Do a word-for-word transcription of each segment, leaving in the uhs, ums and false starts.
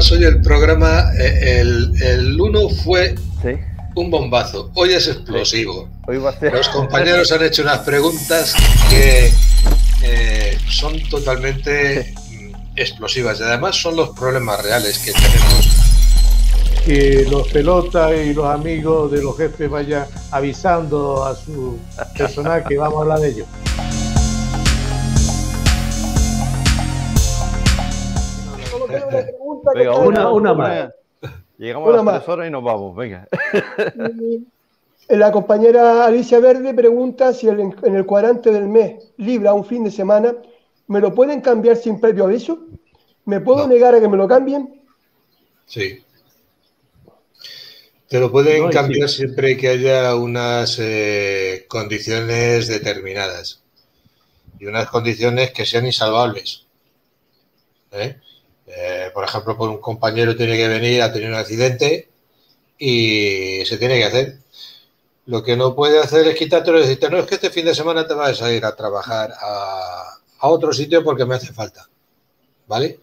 programas hoy, el programa, el, el uno fue ¿sí? un bombazo, hoy es explosivo. Sí. Hoy va a ser... Los compañeros han hecho unas preguntas que eh, son totalmente sí. explosivas, y además son los problemas reales que tenemos. Que los pelotas y los amigos de los jefes vayan avisando a su personal que vamos a hablar de ellos. Venga, una, una más. Llegamos una a las más. tres horas y nos vamos, venga. La compañera Alicia Verde pregunta si el, en el cuadrante del mes libra un fin de semana, ¿me lo pueden cambiar sin previo aviso? ¿Me puedo no. negar a que me lo cambien? Sí. Te lo pueden no, cambiar sí. siempre que haya unas eh, condiciones determinadas y unas condiciones que sean insalvables. ¿Eh? Eh, por ejemplo, por un compañero tiene que venir a tener un accidente y se tiene que hacer. Lo que no puede hacer es quitártelo y decirte, no, es que este fin de semana te vas a ir a trabajar a, a otro sitio porque me hace falta. ¿Vale?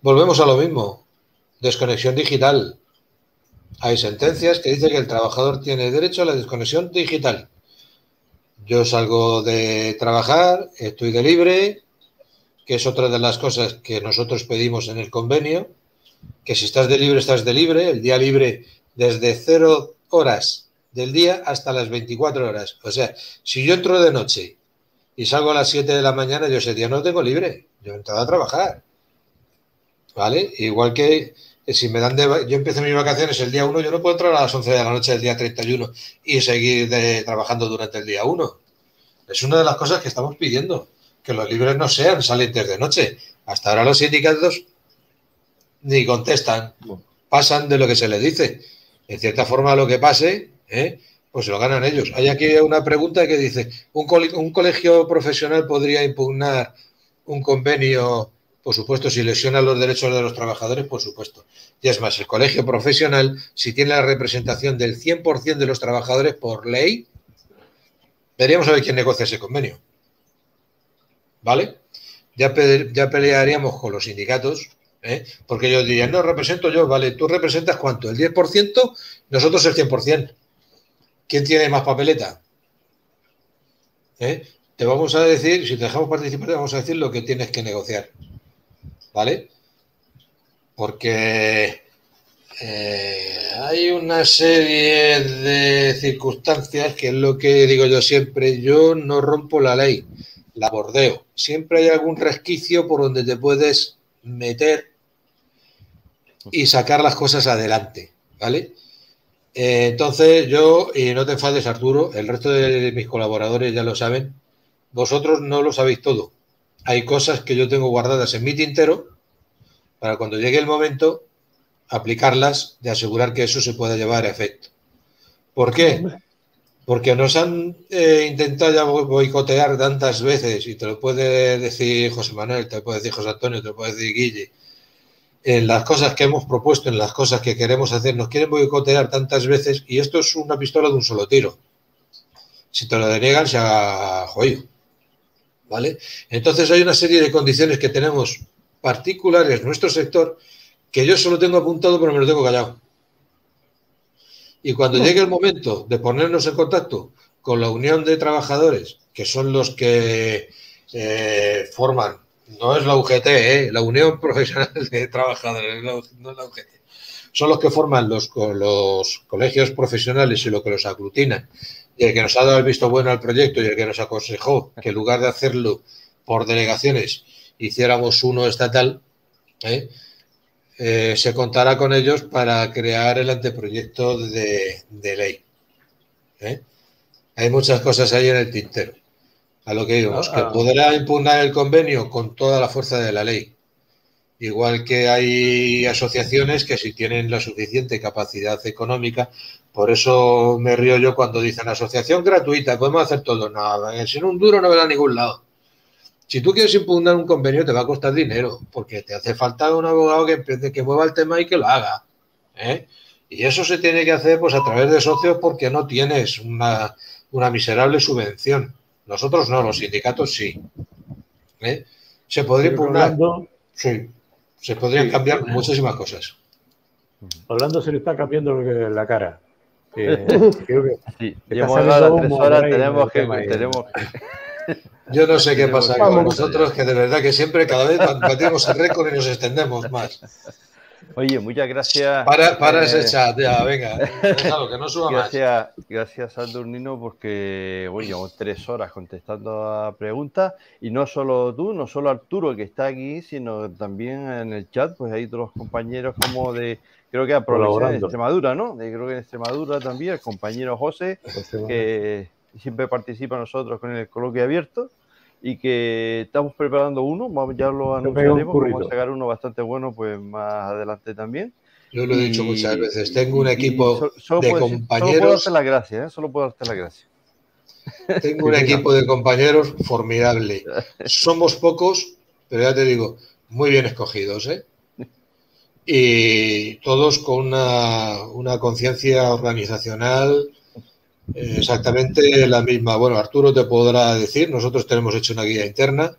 Volvemos a lo mismo. Desconexión digital. Hay sentencias que dicen que el trabajador tiene derecho a la desconexión digital. Yo salgo de trabajar, estoy de libre... que es otra de las cosas que nosotros pedimos en el convenio, que si estás de libre, estás de libre, el día libre desde cero horas del día hasta las veinticuatro horas. O sea, si yo entro de noche y salgo a las siete de la mañana, yo ese día no tengo libre, yo he entrado a trabajar, ¿vale? Igual que si me dan de... yo empiezo mis vacaciones el día uno, yo no puedo entrar a las once de la noche del día treinta y uno y seguir de, trabajando durante el día uno. Es una de las cosas que estamos pidiendo. Que los libres no sean salientes de noche. Hasta ahora los sindicatos ni contestan, pasan de lo que se les dice. En cierta forma lo que pase, ¿eh? pues lo ganan ellos. Hay aquí una pregunta que dice, ¿un, co un colegio profesional podría impugnar un convenio? Por supuesto, si lesiona los derechos de los trabajadores, por supuesto. Y es más, el colegio profesional, si tiene la representación del cien por ciento de los trabajadores por ley, deberíamos saber quién negocia ese convenio. ¿Vale? Ya, pe ya pelearíamos con los sindicatos, ¿eh? porque ellos dirían, no, represento yo, vale, tú representas cuánto, el diez por ciento, nosotros el cien por ciento. ¿Quién tiene más papeleta? ¿Eh? Te vamos a decir, si te dejamos participar, te vamos a decir lo que tienes que negociar, ¿vale? Porque eh, hay una serie de circunstancias que es lo que digo yo siempre, yo no rompo la ley. La bordeo. Siempre hay algún resquicio por donde te puedes meter y sacar las cosas adelante, ¿vale? Eh, entonces yo, y no te enfades, Arturo, el resto de mis colaboradores ya lo saben, vosotros no lo sabéis todo. Hay cosas que yo tengo guardadas en mi tintero para cuando llegue el momento aplicarlas, de asegurar que eso se pueda llevar a efecto. ¿Por qué? Porque nos han eh, intentado ya boicotear tantas veces, y te lo puede decir José Manuel, te lo puede decir José Antonio, te lo puede decir Guille, en las cosas que hemos propuesto, en las cosas que queremos hacer, nos quieren boicotear tantas veces, y esto es una pistola de un solo tiro. Si te lo deniegan, se haga jodido, ¿vale? Entonces hay una serie de condiciones que tenemos particulares, nuestro sector, que yo solo tengo apuntado, pero me lo tengo callado. Y cuando llegue el momento de ponernos en contacto con la Unión de Trabajadores, que son los que eh, forman, no es la U G T, eh, la Unión Profesional de Trabajadores, no es la U G T, son los que forman los, los colegios profesionales y lo que los aglutinan, y el que nos ha dado el visto bueno al proyecto y el que nos aconsejó que en lugar de hacerlo por delegaciones, hiciéramos uno estatal, ¿eh? Eh, se contará con ellos para crear el anteproyecto de, de ley. ¿Eh? Hay muchas cosas ahí en el tintero. A lo que digo, ah, que ah. podrá impugnar el convenio con toda la fuerza de la ley. Igual que hay asociaciones que si tienen la suficiente capacidad económica, por eso me río yo cuando dicen asociación gratuita, podemos hacer todo. No, sin un duro no verá a ningún lado. Si tú quieres impugnar un convenio, te va a costar dinero, porque te hace falta un abogado que empiece, que mueva el tema y que lo haga, ¿eh? Y eso se tiene que hacer pues a través de socios, porque no tienes una, una miserable subvención. Nosotros no, los sindicatos sí. ¿Eh? Se podría impugnar. Rolando, sí. Se podrían cambiar muchísimas cosas. Hablando se le está cambiando la cara. Eh, creo que sí, llevamos las tres horas, tenemos que, tenemos que... Yo no sé qué pasa con nosotros, que de verdad que siempre cada vez batimos el récord y nos extendemos más. Oye, muchas gracias. Para, para eh, ese chat, ya, venga. Déjalo, que no suba gracias, más. Gracias, Aldo Unino, porque bueno, llevamos tres horas contestando a preguntas. Y no solo tú, no solo Arturo, que está aquí, sino también en el chat, pues hay otros compañeros como de, creo que a Provincia de Extremadura, ¿no? De, creo que en Extremadura también, el compañero José, que siempre participa nosotros con el coloquio abierto. Y que estamos preparando uno, ya lo anunciaremos, vamos a sacar uno bastante bueno pues más adelante también. Yo lo he y, dicho muchas veces, tengo un equipo solo, solo de compañeros... Decir, solo puedo darte las gracias, ¿eh? Solo puedo darte las gracias. Tengo un equipo de compañeros formidable. Somos pocos, pero ya te digo, muy bien escogidos, ¿eh? Y todos con una, una conciencia organizacional... Exactamente la misma. Bueno, Arturo te podrá decir, nosotros tenemos hecho una guía interna.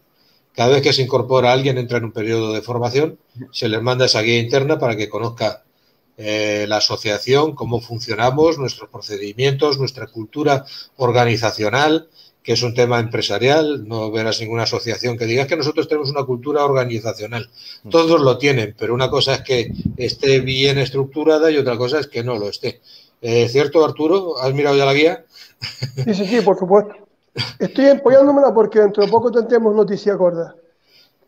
Cada vez que se incorpora alguien, entra en un periodo de formación, se les manda esa guía interna para que conozca eh, la asociación, cómo funcionamos, nuestros procedimientos, nuestra cultura organizacional, que es un tema empresarial. No verás ninguna asociación que diga es que nosotros tenemos una cultura organizacional. Todos lo tienen, pero una cosa es que esté bien estructurada y otra cosa es que no lo esté. Eh, ¿Cierto, Arturo? ¿Has mirado ya la guía? Sí, sí, sí, por supuesto. Estoy empollándomela porque dentro de poco tendremos noticia gorda.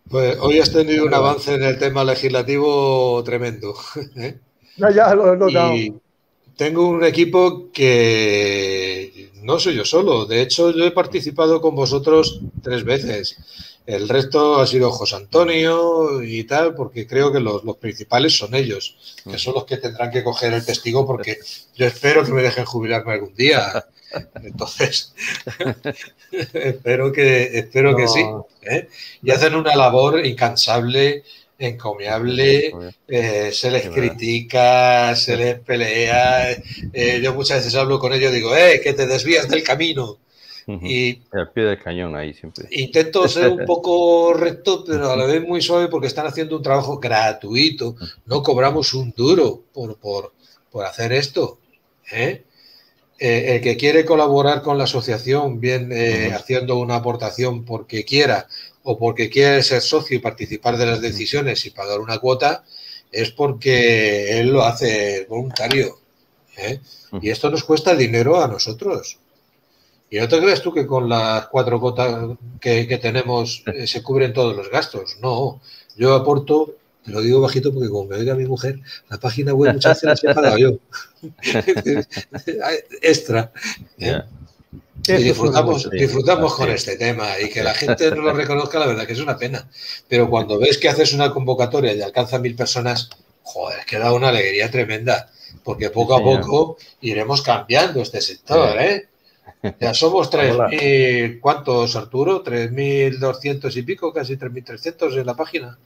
Pues hoy has tenido un avance en el tema legislativo tremendo. ¿Eh? Ya, ya, lo he notado. Y tengo un equipo que no soy yo solo. De hecho, yo he participado con vosotros tres veces. El resto ha sido José Antonio y tal, porque creo que los, los principales son ellos, que son los que tendrán que coger el testigo, porque yo espero que me dejen jubilarme algún día. Entonces, espero que espero no. que sí. ¿Eh? Y hacen una labor incansable, encomiable, eh, se les critica, se les pelea. Eh, yo muchas veces hablo con ellos y digo, ¡eh, que te desvías del camino! Y el pie del cañón ahí siempre. Intento ser un poco recto, pero a la vez muy suave, porque están haciendo un trabajo gratuito. No cobramos un duro por, por, por hacer esto. ¿Eh? Eh, el que quiere colaborar con la asociación, bien eh, haciendo una aportación porque quiera o porque quiere ser socio y participar de las decisiones y pagar una cuota, es porque él lo hace voluntario. ¿Eh? Y esto nos cuesta dinero a nosotros. ¿Y no te crees tú que con las cuatro cotas que, que tenemos eh, se cubren todos los gastos? No, yo aporto, te lo digo bajito porque como me oiga mi mujer, la página web muchas veces la he pagado yo. Extra. ¿Eh? Yeah. Y disfrutamos, disfrutamos con este tema y que la gente no lo reconozca, la verdad que es una pena. Pero cuando ves que haces una convocatoria y alcanza mil personas, joder, que da una alegría tremenda, porque poco a poco iremos cambiando este sector, ¿eh? Ya somos tres mil, ¿cuántos, Arturo? tres mil doscientos y pico, casi tres mil trescientos en la página.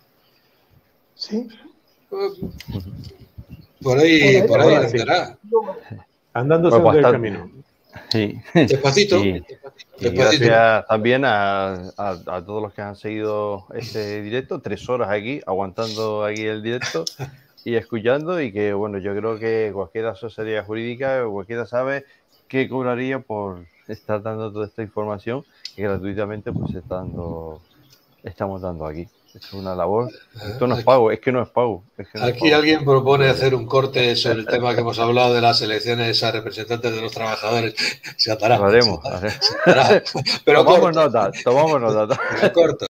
Sí. Por ahí, por ahí andará. Andándose por el camino. Sí. Despacito. Sí. Y Despacito. Gracias también a, a, a todos los que han seguido este directo, tres horas aquí, aguantando aquí el directo. Y escuchando, y que bueno, yo creo que cualquier asesoría jurídica, cualquiera sabe que cobraría por estar dando toda esta información que gratuitamente pues está dando, estamos dando aquí. Es una labor. Esto no es pago, es que no es pago. Es que no aquí es pago. Alguien propone hacer un corte sobre el tema que hemos hablado de las elecciones a representantes de los trabajadores. Se atará. Lo haremos. Se atará. Se atará. Pero tomamos corto. nota, tomamos nota. Pero corto.